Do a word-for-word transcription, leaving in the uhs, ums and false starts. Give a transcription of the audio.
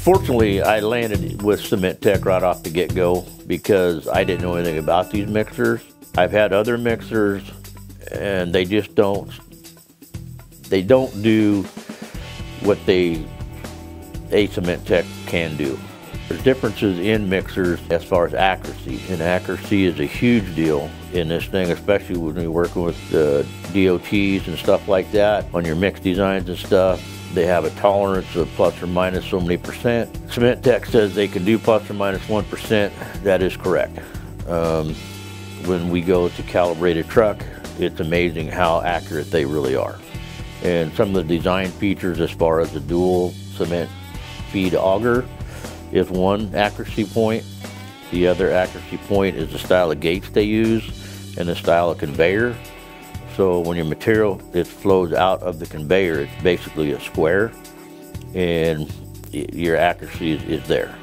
Fortunately, I landed with Cemen Tech right off the get-go because I didn't know anything about these mixers. I've had other mixers, and they just don't, they don't do what they, a Cemen Tech can do. There's differences in mixers as far as accuracy, and accuracy is a huge deal in this thing, especially when you're working with the D O Ts and stuff like that on your mix designs and stuff. They have a tolerance of plus or minus so many percent. Cemen Tech says they can do plus or minus one percent. That is correct. Um, when we go to calibrate a truck, it's amazing how accurate they really are. And some of the design features as far as the dual cement feed auger is one accuracy point. The other accuracy point is the style of gates they use and the style of conveyor. So when your material it flows out of the conveyor, it's basically a square, and your accuracy is, is there.